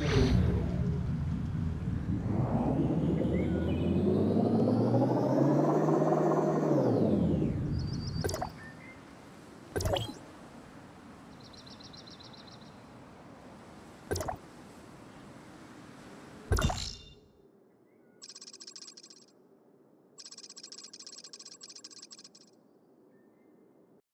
Yeah.